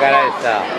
Cara esta. Yeah.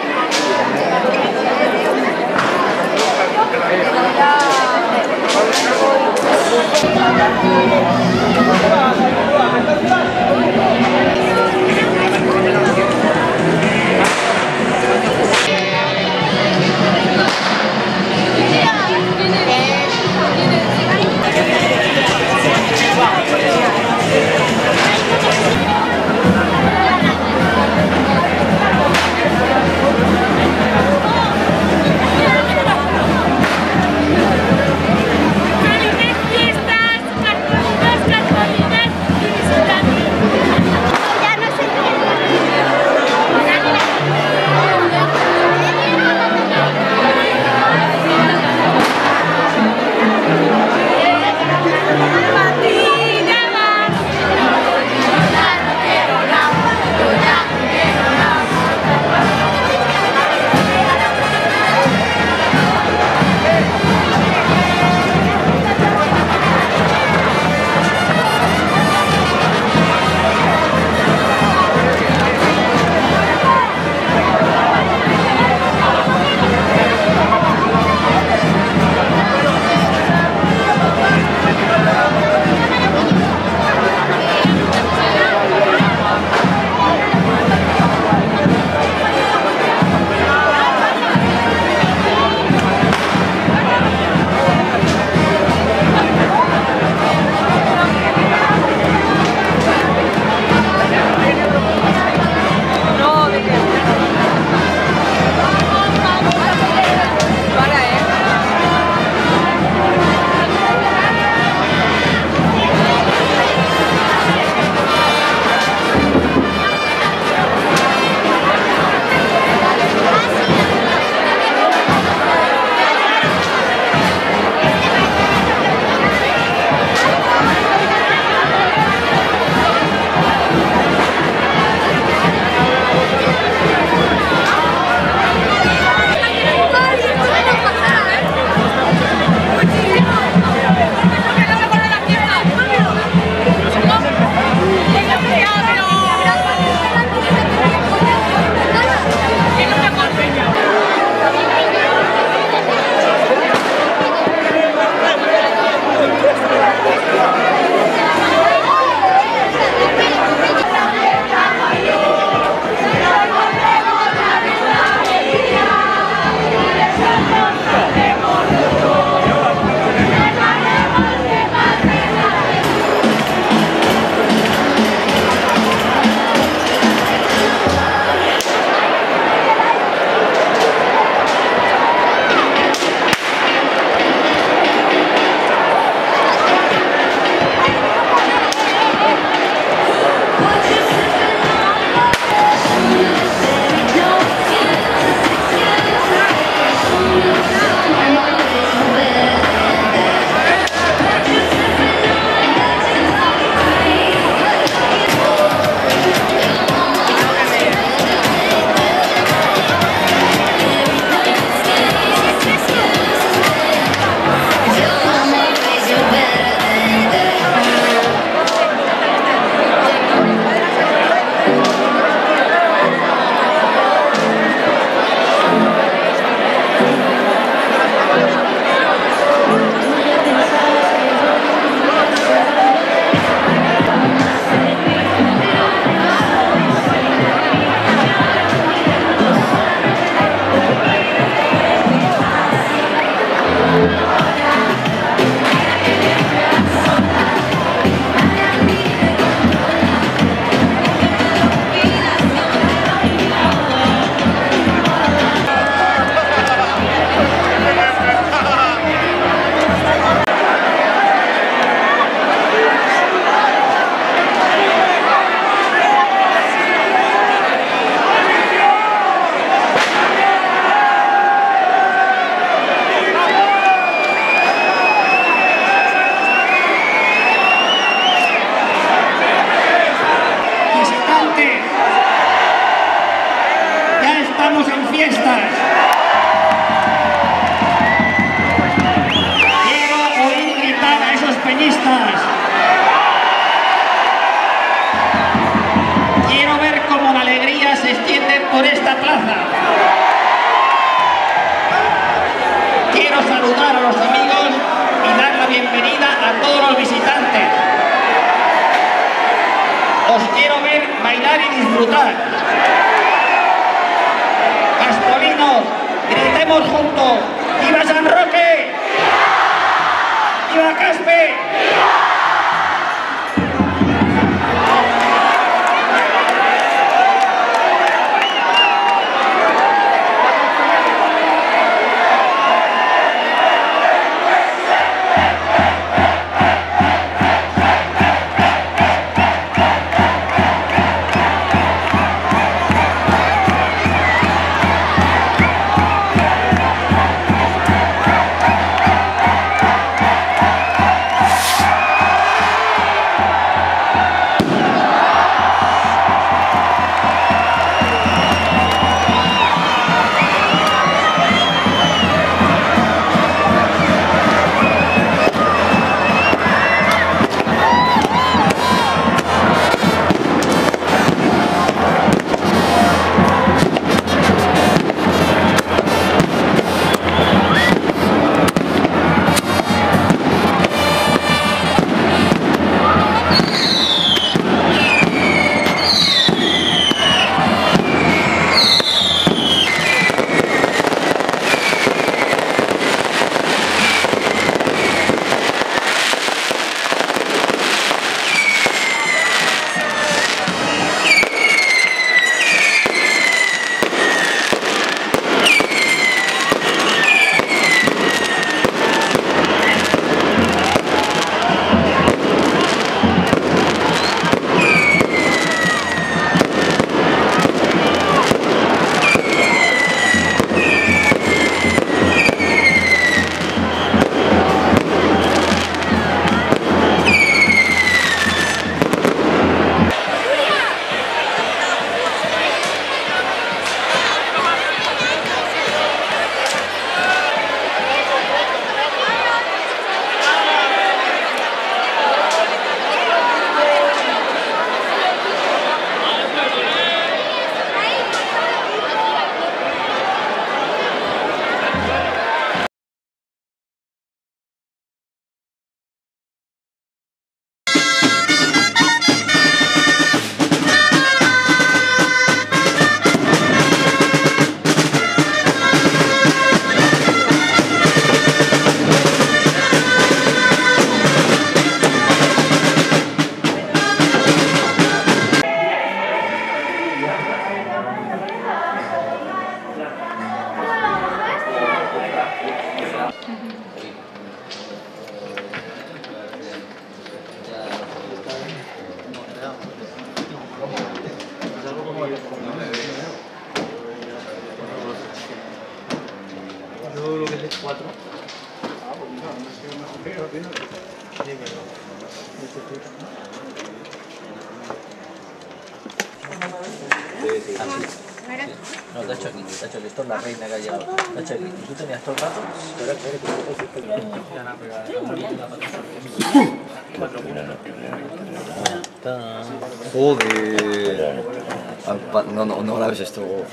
saludar a los amigos y dar la bienvenida a todos los visitantes. Os quiero ver bailar y disfrutar. Pastorinos, gritemos juntos. ¡Viva San Roque! ¡Viva! ¡Viva Caspe! ¡Viva! No grabes esto.